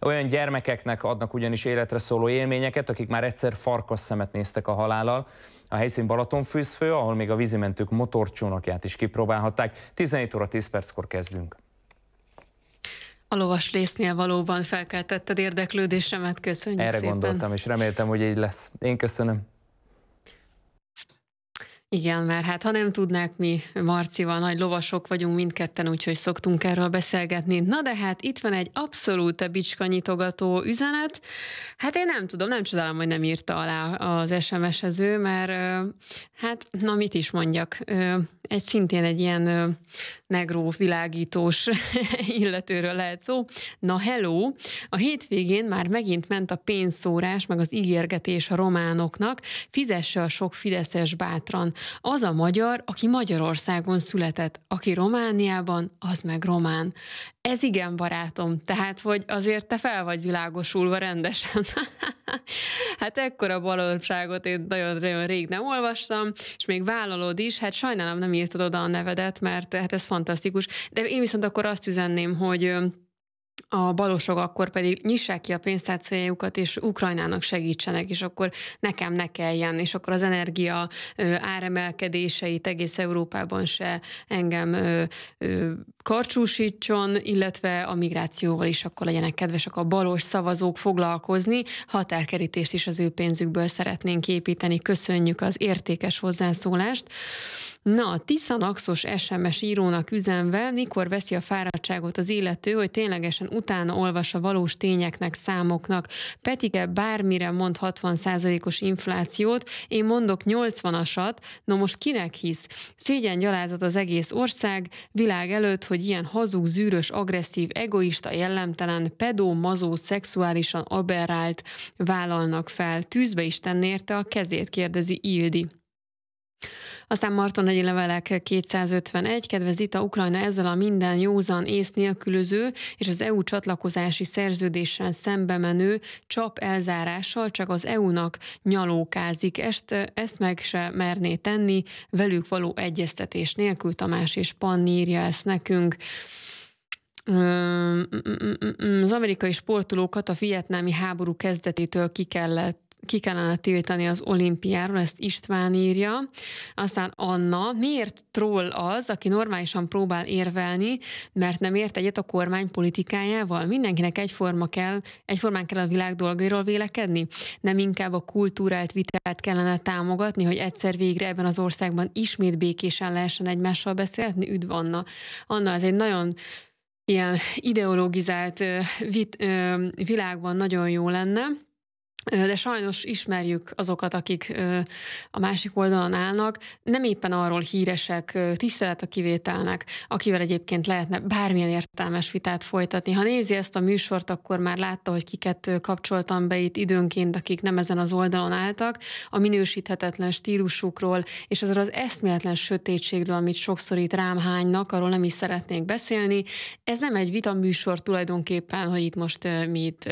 Olyan gyermekeknek adnak ugyanis életre szóló élményeket, akik már egyszer farkasszemet néztek a halállal. A helyszín Balatonfűzfő, ahol még a vízimentők motorcsónakját is kipróbálhatták. tizenhét óra tíz perckor kezdünk. A lovasrésznél valóban felkeltetted érdeklődésemet, köszönjük Erre szépen. Gondoltam, és reméltem, hogy így lesz. Én köszönöm. Igen, mert hát ha nem tudnák, mi Marcival nagy lovasok vagyunk mindketten, úgyhogy szoktunk erről beszélgetni. Na de hát itt van egy abszolút bicskanyitogató üzenet. Hát én nem tudom, nem csodálom, hogy nem írta alá az es em es-ező, mert hát, na mit is mondjak, egy szintén egy ilyen negró világítós illetőről lehet szó. Na hello, a hétvégén már megint ment a pénzszórás, meg az ígérgetés a románoknak, fizesse a sok fideszes bátran. Az a magyar, aki Magyarországon született, aki Romániában, az meg román. Ez igen, barátom, tehát, hogy azért te fel vagy világosulva rendesen. Hát ekkora balorságot én nagyon-nagyon rég nem olvastam, és még vállalod is, hát sajnálom, nem írtad oda a nevedet, mert hát ez fantasztikus. De én viszont akkor azt üzenném, hogy a balosok akkor pedig nyissák ki a pénztárcájukat, és Ukrajnának segítsenek, és akkor nekem ne kelljen, és akkor az energia áremelkedéseit egész Európában se engem karcsúsítson, illetve a migrációval is akkor legyenek kedvesek a balos szavazók foglalkozni, határkerítést is az ő pénzükből szeretnénk építeni. Köszönjük az értékes hozzászólást. Na, a Tiszanaxos es em es írónak üzenve, mikor veszi a fáradtságot az illető, hogy ténylegesen utána olvas a valós tényeknek, számoknak. Petike bármire mond hatvan százalékos inflációt, én mondok nyolcvanasat, no most kinek hisz? Szégyen gyalázat az egész ország, világ előtt, hogy ilyen hazug, zűrös, agresszív, egoista, jellemtelen, pedó, mazó, szexuálisan aberrált vállalnak fel. Tűzbe is tenné érte a kezét, kérdezi Ildi. Aztán Marton Negyi Levelek kétszázötvenegy, kedves Zita, Ukrajna ezzel a minden józan ész nélkülöző és az é u csatlakozási szerződéssel szembe menő csap elzárással csak az é u-nak nyalókázik. Ezt, ezt meg se merné tenni, velük való egyeztetés nélkül. Tamás és Panni írja ezt nekünk. Az amerikai sportolókat a vietnámi háború kezdetétől ki kellett Ki kellene tiltani az olimpiáról, ezt István írja. Aztán Anna, miért troll az, aki normálisan próbál érvelni, mert nem ért egyet a kormány politikájával? Mindenkinek egyforma kell, egyformán kell a világ dolgairól vélekedni? Nem inkább a kultúrált vitát kellene támogatni, hogy egyszer végre ebben az országban ismét békésen lehessen egymással beszélni? Üdv Anna. Anna, ez egy nagyon ilyen ideologizált vit, világban nagyon jó lenne, de sajnos ismerjük azokat, akik a másik oldalon állnak, nem éppen arról híresek, tisztelet a kivételnek, akivel egyébként lehetne bármilyen értelmes vitát folytatni. Ha nézi ezt a műsort, akkor már látta, hogy kiket kapcsoltam be itt időnként, akik nem ezen az oldalon álltak, a minősíthetetlen stílusukról, és azról az eszméletlen sötétségről, amit sokszor itt rám hánynak, arról nem is szeretnék beszélni. Ez nem egy vita műsor tulajdonképpen, hogy itt most mi itt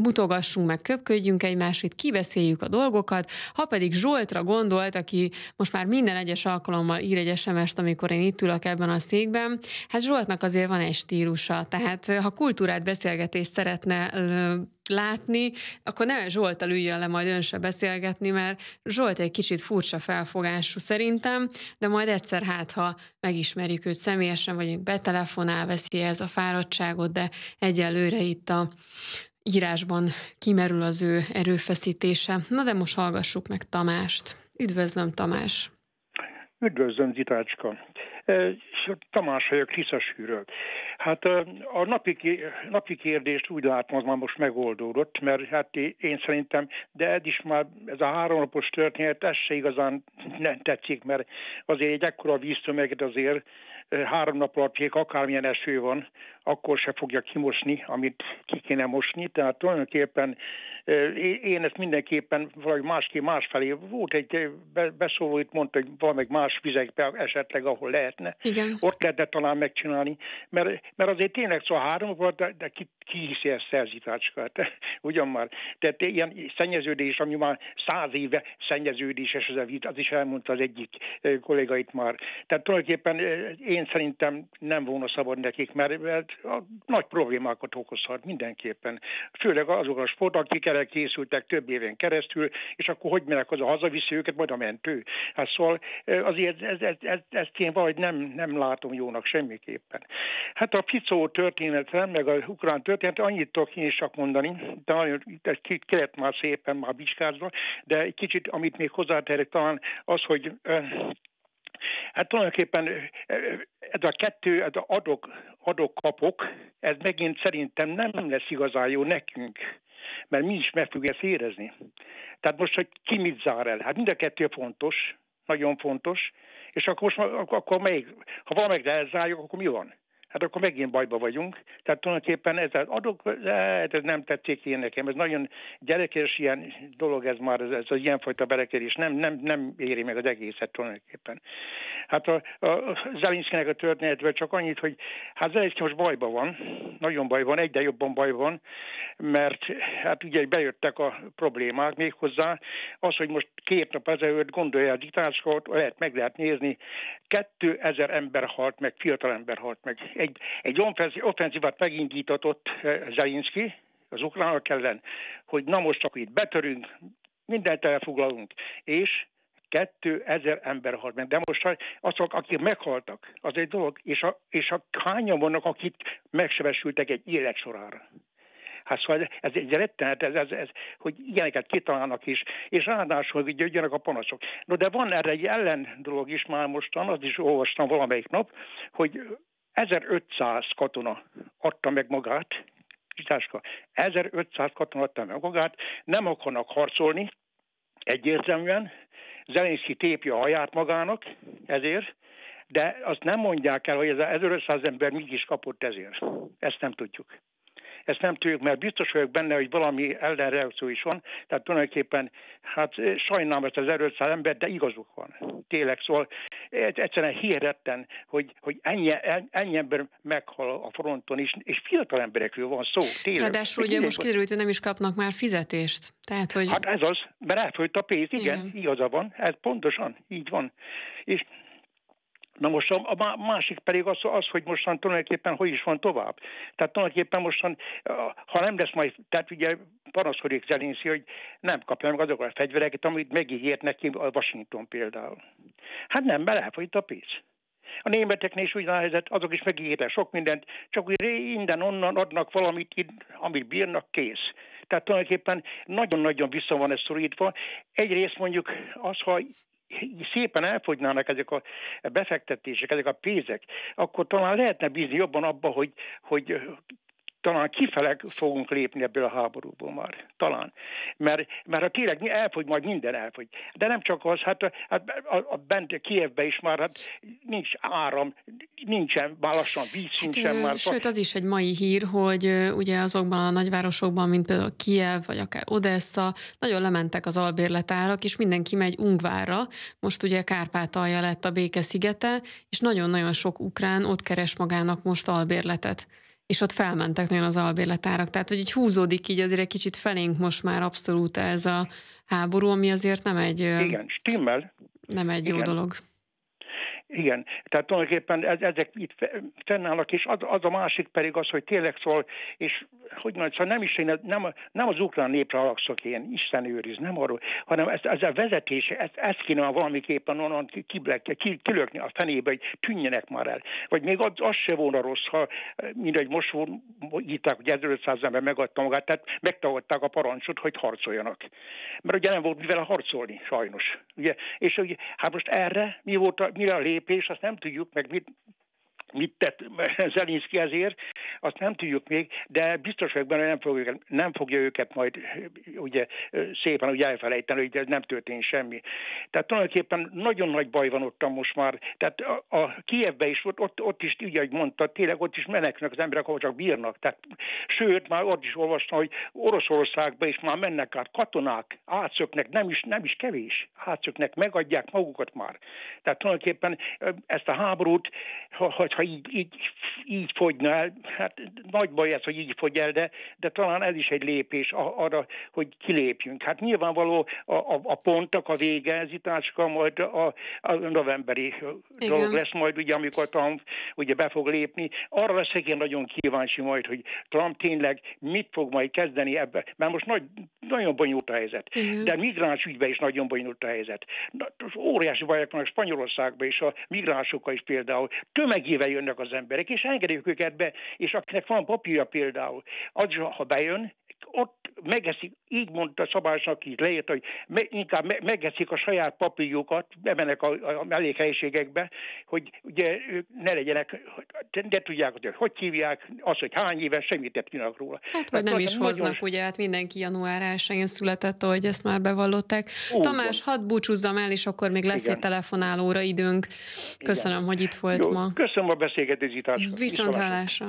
mutogassunk meg, köpködjünk egymást, itt kibeszéljük a dolgokat. Ha pedig Zsoltra gondolt, aki most már minden egyes alkalommal ír egy es em est, amikor én itt ülök ebben a székben, hát Zsoltnak azért van egy stílusa, tehát ha kultúrát, beszélgetést szeretne látni, akkor nem Zsolttal üljön le majd ön se beszélgetni, mert Zsolt egy kicsit furcsa felfogású szerintem, de majd egyszer hát, ha megismerjük őt személyesen, vagy betelefonál, veszi ez a fáradtságot, de egyelőre itt a írásban kimerül az ő erőfeszítése. Na de most hallgassuk meg Tamást. Üdvözlöm, Tamás! Üdvözlöm, Zitácska! Tamás vagyok, Tiszasűről. Hát a napi, napi kérdést úgy látom, az már most megoldódott, mert hát én szerintem, de ez is már, ez a háromnapos történet, ez se igazán nem tetszik, mert azért egy ekkora víztömeget azért három nap alatt, akármilyen eső van, akkor se fogja kimosni, amit ki kéne mosni. Tehát tulajdonképpen én ezt mindenképpen valami másképp másfelé, volt egy beszóló, itt mondta, hogy valamelyik más vizekbe esetleg, ahol lehetne. Igen. Ott lehetne talán megcsinálni, mert, mert azért tényleg szó a három volt, de, de ki, ki hiszi ezt szerzításkát? Ugyan már. Tehát ilyen szennyeződés, ami már száz éve szennyeződés, és az is elmondta az egyik kollégait már. Tehát tulajdonképpen én szerintem nem volna szabad nekik, mert, mert a nagy problémákat okozhat mindenképpen. Főleg azok a sportok, akik erre készültek több éven keresztül, és akkor hogy menek az a hazaviszi őket, majd a mentő. Hát szóval azért ez, ez, ez, ezt én valahogy nem, nem látom jónak semmiképpen. Hát a Ficó történetre, meg a ukrán történetre annyit tudok én is csak mondani, de nagyon, ez kellett már szépen, már bicskázva, de egy kicsit, amit még hozzáterek talán, az, hogy hát tulajdonképpen ez a kettő, ez a adok, adok kapok, ez megint szerintem nem lesz igazán jó nekünk, mert mi is meg fogjuk ezt érezni. Tehát most, hogy ki mit zár el? Hát mind a kettő fontos, nagyon fontos, és akkor most, akkor melyik, ha valamelyik elzárjuk, akkor mi van? Hát akkor megint bajba vagyunk. Tehát tulajdonképpen ez az adok, ez nem tetszik én nekem. Ez nagyon gyerekes ilyen dolog, ez már, ez, ez az ilyenfajta belekerés. Nem, nem, nem éri meg az egészet tulajdonképpen. Hát a, a Zelenszkinek a történetből csak annyit, hogy hát Zelenszkij most bajban van, nagyon bajban, egyre jobban bajban van, mert hát ugye bejöttek a problémák méghozzá. Az, hogy most két nap ezelőtt gondolja a Zitácskát, lehet, meg lehet nézni, kétezer ember halt meg, fiatal ember halt meg. Egy, egy offenzívát megindítatott Zelenszkij az ukránok ellen, hogy na most csak itt betörünk, mindent elfoglalunk, és kétezer ember halt meg. De most azok, akik meghaltak, az egy dolog, és a, és a hányan vannak, akik megsebesültek egy élet sorára. Hát szóval ez egy rettenet, ez, ez, ez, hogy ilyeneket kitalálnak is, és ráadásul, hogy gyögyenek a panaszok. No, de van erre egy ellen dolog is már mostan, azt is olvastam valamelyik nap, hogy ezerötszáz katona adta meg magát, Zitácska, ezerötszáz katona adta meg magát, nem akarnak harcolni egyértelműen, Zelenszkij tépje a haját magának ezért, de azt nem mondják el, hogy ez az ezerötszáz ember mégis kapott ezért. Ezt nem tudjuk. Ezt nem tudjuk, mert biztos vagyok benne, hogy valami ellenreakció is van, tehát tulajdonképpen hát sajnálom ezt az ezerötszáz ember, de igazuk van. Tényleg, szóval egyszerűen hihetetlen, hogy, hogy ennyi, ennyi ember meghal a fronton, és, és fiatal emberekről van szó. Tényleg. Ráadásul ugye most kiderült, hogy nem is kapnak már fizetést. Tehát, hogy... Hát ez az, mert elfogyott a pénz, igen, igen, igaza van, ez pontosan, így van. És na most a másik pedig az, az hogy mostan tulajdonképpen hogy is van tovább. Tehát tulajdonképpen mostan, ha nem lesz majd, tehát ugye panaszkodik Zelenszkij, hogy nem kapja meg azokat a fegyvereket, amit megígért neki a Washington például. Hát nem, mert elfogyott a pénz. A németeknél is ugyan a helyzet, azok is megígértek sok mindent, csak úgy innen-onnan adnak valamit, amit bírnak, kész. Tehát tulajdonképpen nagyon-nagyon vissza van ez szorítva. Egyrészt mondjuk az, ha szépen elfogynának ezek a befektetések, ezek a pénzek, akkor talán lehetne bízni jobban abba, hogy, hogy talán kifele fogunk lépni ebből a háborúból már. Talán. Mert, mert ha tényleg elfogy, majd minden elfogy. De nem csak az, hát a, a, a bent Kijevben is már hát nincs áram, nincsen, már lassan víz, nincsen hát, már. Sőt, az is egy mai hír, hogy ugye azokban a nagyvárosokban, mint például Kijev, vagy akár Odessa, nagyon lementek az albérletárak, és mindenki megy Ungvárra. Most ugye Kárpátalja lett a béke szigete, és nagyon-nagyon sok ukrán ott keres magának most albérletet. és ott felmentek nagyon az albérletárak. Tehát, hogy így húzódik így azért egy kicsit felénk most már abszolút ez a háború, ami azért nem egy, igen, stimmel. Nem egy igen. jó dolog. Igen, tehát tulajdonképpen ez, ezek itt fennállnak, és az, az a másik pedig az, hogy tényleg szól, és hogy mondjam, szóval nem is én, nem, nem az ukrán népre alapszok én, Isten őriz, nem arról, hanem ez, ez a vezetése, ezt, ezt kéne valamiképpen onnan kilökni a fenébe, hogy tűnjenek már el. Vagy még az, az se volna rossz, ha mindegy, most írták, hogy ezerötszáz ember megadta magát, tehát megtagadták a parancsot, hogy harcoljanak. Mert ugye nem volt mivel harcolni, sajnos. Ugye? És ugye, hát most erre mi volt a, mire a lép és azt nem tudjuk, meg mit, mit tett Zelenszkij ezért, azt nem tudjuk még, de biztos vagyok benne, hogy nem fogja, nem fogja őket majd ugye, szépen ugye elfelejteni, hogy ez nem történt semmi. Tehát tulajdonképpen nagyon nagy baj van ottan most már. Tehát a, a Kijevben is, ott, ott, ott is, ugye, ahogy mondta, tényleg ott is menekülnek az emberek, ahol csak bírnak. Tehát, sőt, már ott is olvastam, hogy Oroszországban is már mennek át katonák, átszöknek, nem is, nem is kevés, átszöknek, megadják magukat már. Tehát tulajdonképpen ezt a háborút, ha, ha ha így, így, így fogyna el, hát nagy baj ez, hogy így fogy el, de, de talán ez is egy lépés arra, hogy kilépjünk. Hát nyilvánvaló a, a, a pontak, a vége, ez itt ácska, majd a, a novemberi igen. dolog lesz majd, ugye, amikor Trump ugye, be fog lépni. Arra leszek én nagyon kíváncsi majd, hogy Trump tényleg mit fog majd kezdeni ebben, mert most nagy, nagyon bonyolult a helyzet, igen. de migráns ügyben is nagyon bonyolult a helyzet. Óriási bajok van a Spanyolországban és a migránsokkal is például. Tömegével jönnek az emberek, és engedjük őket be, és akinek van papírja például, az, ha bejön, ott megeszik, így mondta Szabásnak, így leírt, hogy me, inkább me, megeszik a saját papírjukat, bemennek a, a mellékhelyiségekbe, hogy ugye ők ne legyenek, ne tudják, hogy hogy hívják, az, hogy hány éves, semmit nem tudnak róla. Hát vagy nem is hoznak, nagyon... ugye, hát mindenki január elsején született, ahogy ezt már bevallották. Ó, Tamás, hadd búcsúzzam el, és akkor még lesz igen. egy telefonálóra időnk. Köszönöm, igen. hogy itt volt jó. ma. Köszönöm a beszélgetést, Zitásra. Viszonthallásra.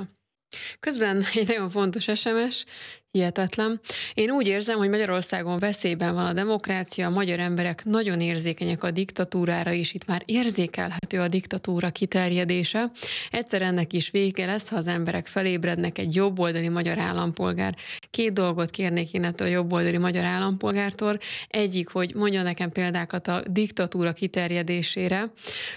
Közben egy nagyon fontos es em es, hihetetlen. Én úgy érzem, hogy Magyarországon veszélyben van a demokrácia, a magyar emberek nagyon érzékenyek a diktatúrára, és itt már érzékelhető a diktatúra kiterjedése. Egyszer ennek is vége lesz, ha az emberek felébrednek egy jobboldali magyar állampolgár. Két dolgot kérnék én ettől a jobboldali magyar állampolgártól. Egyik, hogy mondja nekem példákat a diktatúra kiterjedésére.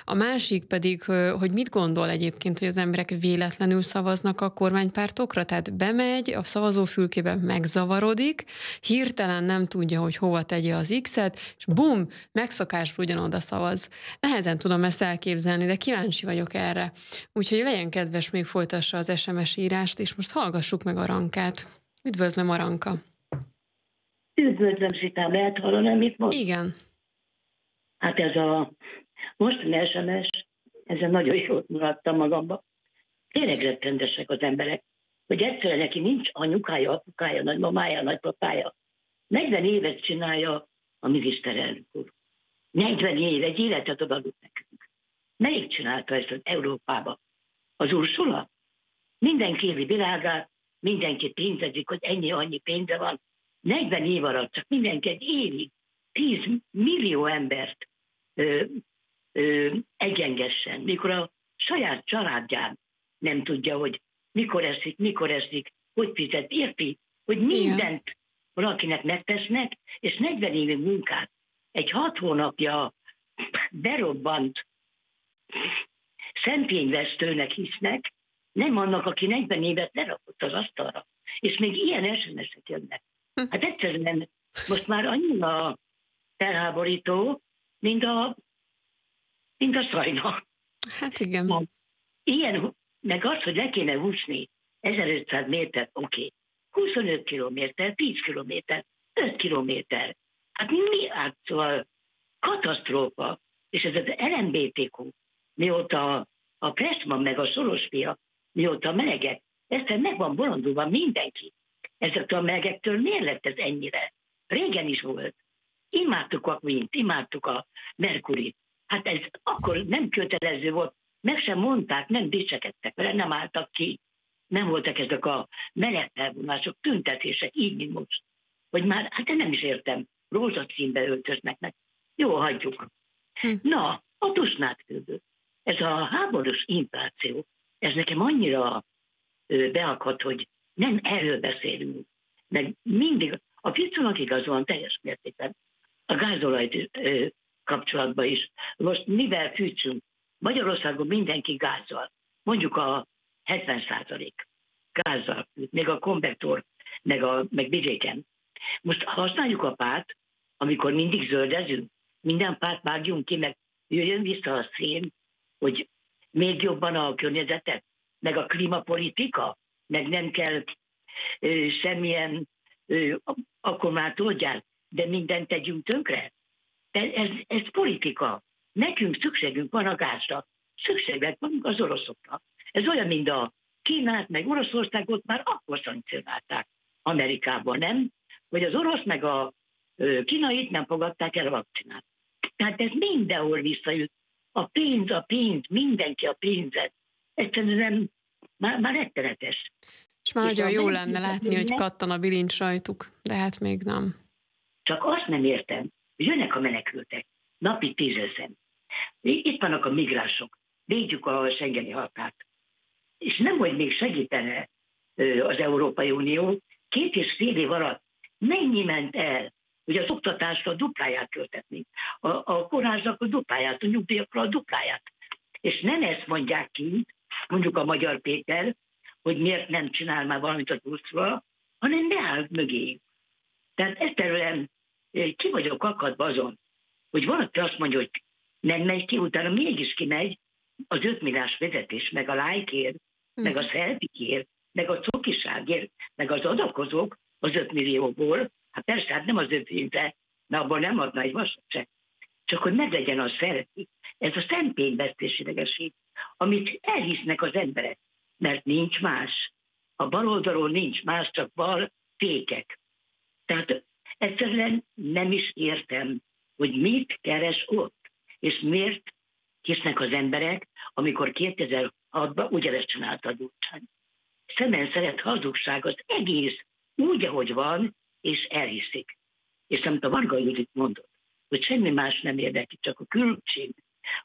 A másik pedig, hogy mit gondol egyébként, hogy az emberek véletlenül szavaznak a kormánypártokra, tehát bemegy a szavazófülkébe, megzavarodik, hirtelen nem tudja, hogy hova tegye az X-et, és bum, megszokásból ugyanoda szavaz. Nehezen tudom ezt elképzelni, de kíváncsi vagyok erre. Úgyhogy legyen kedves, még folytassa az es em es írást, és most hallgassuk meg Arankát. Üdvözlöm, Aranka! Üdvözlöm, Zsitám, lehet hallani, amit mond? Igen. Hát ez a mostani es em es, ezen nagyon jót mulattam magamba. Tényleg rettendesek az emberek, hogy egyszerűen neki nincs anyukája, apukája, nagymamája, nagypapája. negyven évet csinálja a miniszterelnök úr. negyven év, egy életet adott nekünk. Melyik csinálta ezt az Európába? Az Ursula? Mindenki éli világát, mindenki pénzezik, hogy ennyi-annyi pénze van. negyven év alatt csak mindenki egy évi tíz millió embert ö, ö, egyengessen, mikor a saját családján nem tudja, hogy mikor eszik, mikor eszik, hogy fizet, érti, hogy mindent valakinek megtesznek, és negyven évi munkát egy hat hónapja berobbant szemfényvesztőnek hisznek, nem annak, aki negyven évet lerakott az asztalra. És még ilyen es em esek jönnek. Hát egyszerűen most már annyira felháborító, mint a, mint a szajna. Hát igen. Ma, ilyen... Meg az, hogy le kéne húzni ezerötszáz méter, oké, okay. huszonöt kilométer, tíz kilométer, öt kilométer. Hát mi által katasztrófa, és ez az el em bé té kú, mióta a Pressman meg a Soros fia, mióta a melegek, ezzel meg van bolondulva mindenki. Ezektől a melegektől miért lett ez ennyire? Régen is volt. Imádtuk a Quint, imádtuk a Mercury-t. Hát ez akkor nem kötelező volt. Meg sem mondták, nem dicsekedtek vele, nem álltak ki. Nem voltak ezek a meleg felvonások, tüntetések, így, mint most. Hogy már, hát én nem is értem, rózsaszínbe öltöznek meg. Jó, hagyjuk. Hm. Na, a Tusnád körül. Ez a háborús infláció, ez nekem annyira beakad, hogy nem erről beszélünk. Meg mindig a Ficónak igazolóan teljes mértékben a gázolaj kapcsolatban is. Most mivel fűtsünk? Magyarországon mindenki gázzal. Mondjuk a hetven százalék gázzal, még a konvektor, meg a meg vidéken. Most használjuk a pát, amikor mindig zöldezünk, minden pát vágjunk ki, meg jöjjön vissza a szén, hogy még jobban a környezetet, meg a klímapolitika, meg nem kell ö, semmilyen, ö, akkor már tudják, de mindent tegyünk tönkre. De ez, ez politika. Nekünk szükségünk van a gázra, szükségünk van az oroszokra. Ez olyan, mint a Kínát, meg Oroszországot már akkor szankcionálták Amerikában, nem? Hogy az orosz, meg a kínait nem fogadták el a vakcinát. Tehát ez mindenhol visszajut. A pénz, a pénz, mindenki a pénzet. Egyszerűen nem, már, már rettenetes. És már nagyon jó lenne látni, hogy kattan a bilincs rajtuk, de hát még nem. Csak azt nem értem, hogy jönnek a menekültek, napi tízezren. Itt vannak a migránsok, védjük a schengeni határt. És nemhogy még segítene az Európai Unió, két és fél év alatt mennyi ment el, hogy az oktatásra a dupláját költetnénk, a, a kórházak a dupláját, a nyugdíjakra a dupláját. És nem ezt mondják ki, mondjuk a Magyar Péter, hogy miért nem csinál már valamit a Tuskra, hanem beáll mögé. Tehát egyszerűen ki vagyok akadva azon, hogy valaki azt mondja, hogy nem megy ki, utána mégis kimegy az ötmillás vezetés, meg a lájkért, hmm. meg a szelfikért, meg a cokiságért, meg az adakozók az öt millióból, hát persze, hát nem az ötmilliót, de abból nem adna egy vasat se. Csak hogy meglegyen a szelfi. Ez a szempényvesztés idegesít, amit elhisznek az emberek, mert nincs más. A bal oldalról nincs más, csak bal fékek. Tehát egyszerűen nem is értem, hogy mit keres ott, és miért hisznek az emberek, amikor kétezer-hatban ugyanezt csinálta a Gyurcsány. Szemen szeret hazugság az egész úgy, ahogy van, és elhiszik. És amit a Varga Judit mondott, hogy semmi más nem érdekli, csak a különbség,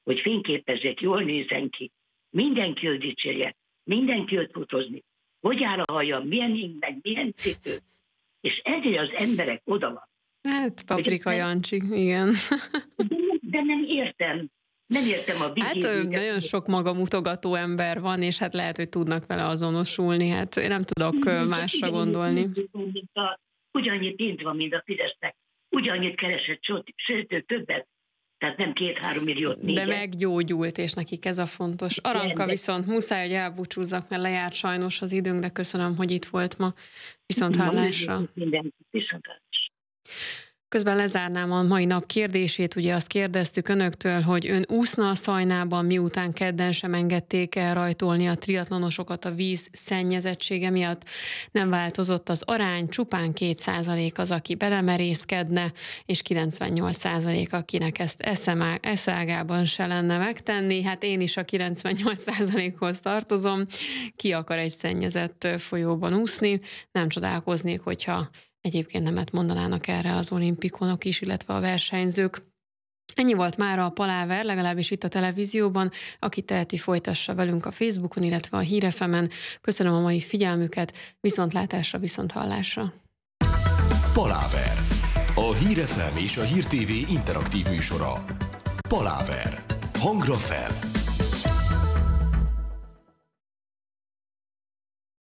hogy fényképezzék, jól nézzen ki, mindenki őt dicsérje, mindenki őt fotózni, hogy áll a haja, milyen ingben, milyen cipő, és ezért az emberek oda van. Hát, Paprika Jancsik, igen. De, de nem értem. Nem értem a hát nagyon sok magamutogató ember van, és hát lehet, hogy tudnak vele azonosulni. Hát én nem tudok nem, másra ugyannyit, gondolni. Ugyannyit pénz van, mint a Fidesznek. Ugyannyit keresett, sőt, többet. Tehát nem két-három milliót négyet. De meggyógyult, és nekik ez a fontos. Aranka, viszont muszáj, hogy elbúcsúzzak, mert lejárt sajnos az időnk, de köszönöm, hogy itt volt ma. Viszont hallásra. Minden, viszont Közben lezárnám a mai nap kérdését, ugye azt kérdeztük önöktől, hogy ön úszna a Szajnában, miután kedden sem engedték el rajtolni a triatlonosokat a víz szennyezettsége miatt. Nem változott az arány, csupán két százalék az, aki belemerészkedne, és kilencvennyolc százalék, akinek ezt eszágában se lenne megtenni. Hát én is a kilencvennyolc százalékhoz tartozom, ki akar egy szennyezett folyóban úszni, nem csodálkoznék, hogyha egyébként nemet mondanának erre az olimpikonok is, illetve a versenyzők. Ennyi volt mára a Paláver, legalábbis itt a televízióban. Aki teheti, folytassa velünk a Facebookon, illetve a Hír ef emen. Köszönöm a mai figyelmüket, viszontlátásra, viszonthallásra. Paláver, a Hír ef em és a Hír té vé interaktív műsora. Paláver, hangra fel!